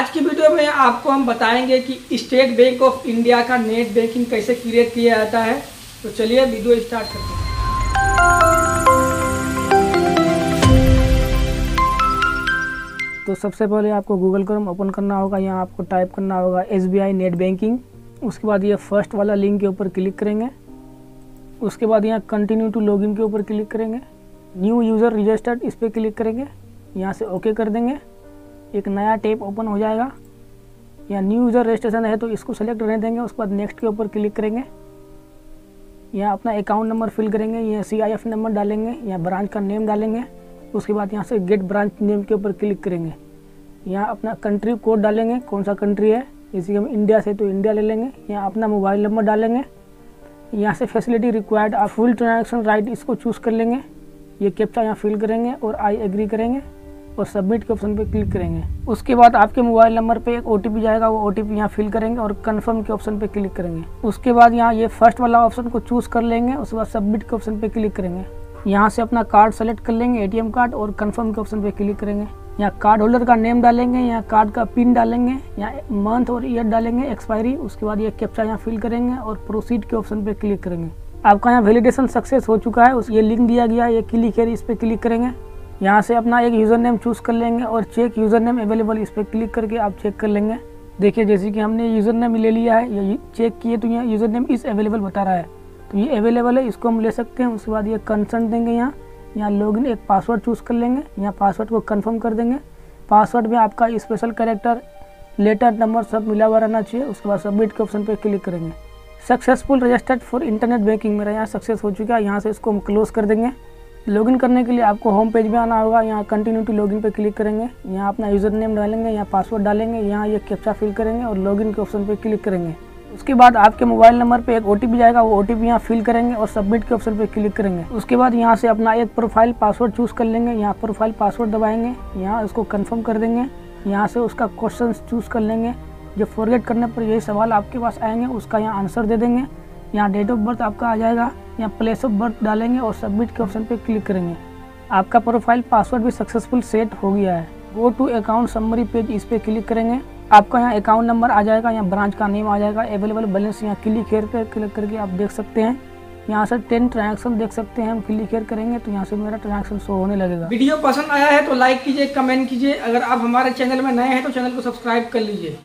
आज की वीडियो में आपको हम बताएंगे कि स्टेट बैंक ऑफ इंडिया का नेट बैंकिंग कैसे क्रिएट किया जाता है। तो चलिए वीडियो स्टार्ट करते हैं। तो सबसे पहले आपको गूगल क्रोम ओपन करना होगा। यहाँ आपको टाइप करना होगा SBI नेट बैंकिंग। उसके बाद ये फर्स्ट वाला लिंक के ऊपर क्लिक करेंगे। उसके बाद यहाँ कंटिन्यू टू लॉगिन के ऊपर क्लिक करेंगे। न्यू यूज़र रजिस्टर्ड इस पर क्लिक करेंगे। यहाँ से ओके कर देंगे। एक नया टैब ओपन हो जाएगा। यहाँ न्यू यूज़र रजिस्ट्रेशन है तो इसको सेलेक्ट रहने देंगे। उसके बाद नेक्स्ट के ऊपर क्लिक करेंगे। यहाँ अपना अकाउंट नंबर फिल करेंगे। यहाँ CIF नंबर डालेंगे। यहाँ ब्रांच का नेम डालेंगे। उसके बाद यहाँ से गेट ब्रांच नेम के ऊपर क्लिक करेंगे। यहाँ अपना कंट्री कोड डालेंगे, कौन सा कंट्री है। जैसे कि हम इंडिया से तो इंडिया ले लेंगे। यहाँ अपना मोबाइल नंबर डालेंगे। यहाँ से फैसिलिटी रिक्वायर्ड और फुल ट्रांजैक्शन राइट इसको चूज़ कर लेंगे। ये कैप्चा यहाँ फिल करेंगे और आई एग्री करेंगे और सबमिट के ऑप्शन पर क्लिक करेंगे। उसके बाद आपके मोबाइल नंबर पर एक OTP जाएगा, वो OTP यहाँ फिल करेंगे और कन्फर्म के ऑप्शन पर क्लिक करेंगे। उसके बाद यहाँ ये फर्स्ट वाला ऑप्शन को चूज़ कर लेंगे। उसके बाद सबमिट के ऑप्शन पर क्लिक करेंगे। यहाँ से अपना कार्ड सेलेक्ट कर लेंगे, ATM कार्ड, और कंफर्म के ऑप्शन पे क्लिक करेंगे। यहाँ कार्ड होल्डर का नेम डालेंगे। यहाँ कार्ड का पिन डालेंगे। यहाँ मंथ और ईयर डालेंगे, एक्सपायरी। उसके बाद ये कैप्चा यहाँ फिल करेंगे और प्रोसीड के ऑप्शन पे क्लिक करेंगे। आपका यहाँ वैलिडेशन सक्सेस हो चुका है। ये लिंक दिया गया है, ये क्लिक है, इस पर क्लिक करेंगे। यहाँ से अपना एक यूज़र नेम चूज़ कर लेंगे और चेक यूज़र नेम अवेलेबल इस पर क्लिक करके आप चेक कर लेंगे। देखिए जैसे कि हमने यूज़र नेम ले लिया है, ये चेक किए तो यहाँ यूज़र नेम इज़ अवेलेबल बता रहा है, तो ये अवेलेबल है, इसको हम ले सकते हैं। उसके बाद ये कंसर्न देंगे। यहाँ लॉगिन एक पासवर्ड चूज़ कर लेंगे। यहाँ पासवर्ड को कंफर्म कर देंगे। पासवर्ड में आपका स्पेशल कैरेक्टर, लेटर, नंबर सब मिला हुआ रहना चाहिए। उसके बाद सबमिट के ऑप्शन पर क्लिक करेंगे। Successful registered for internet banking, मेरा यहाँ सक्सेस हो चुका है। यहाँ से इसको हम क्लोज कर देंगे। लॉगिन करने के लिए आपको होम पेज में आना होगा। यहाँ कंटिन्यू टू लॉगिन पर क्लिक करेंगे। यहाँ अपना यूज़र नेम डालेंगे। यहाँ पासवर्ड डालेंगे। यहाँ ये कैप्चा फिल करेंगे और लॉगिन के ऑप्शन पर क्लिक करेंगे। उसके बाद आपके मोबाइल नंबर पे एक OTP जाएगा, वो OTP यहाँ फिल करेंगे और सबमिट के ऑप्शन पे क्लिक करेंगे। उसके बाद यहाँ से अपना एक प्रोफाइल पासवर्ड चूज़ कर लेंगे। यहाँ प्रोफाइल पासवर्ड दबाएंगे। यहाँ उसको कंफर्म कर देंगे। यहाँ से उसका क्वेश्चन चूज़ कर लेंगे। जो फॉरगेट करने पर यही सवाल आपके पास आएंगे उसका यहाँ आंसर दे देंगे। यहाँ डेट ऑफ बर्थ आपका आ जाएगा। यहाँ प्लेस ऑफ बर्थ डालेंगे और सबमिट के ऑप्शन पर क्लिक करेंगे। आपका प्रोफाइल पासवर्ड भी सक्सेसफुल सेट हो गया है। Go to account summary page इस पर क्लिक करेंगे। आपका यहाँ अकाउंट नंबर आ जाएगा। यहाँ ब्रांच का नेम आ जाएगा। अवेलेबल बैलेंस यहाँ क्लिक हेयर पर क्लिक करके आप देख सकते हैं। यहाँ से 10 ट्रांजैक्शन देख सकते हैं। हम क्लिक हेयर करेंगे तो यहाँ से मेरा ट्रांजैक्शन शो होने लगेगा। वीडियो पसंद आया है तो लाइक कीजिए, कमेंट कीजिए। अगर आप हमारे चैनल में नए हैं तो चैनल को सब्सक्राइब कर लीजिए।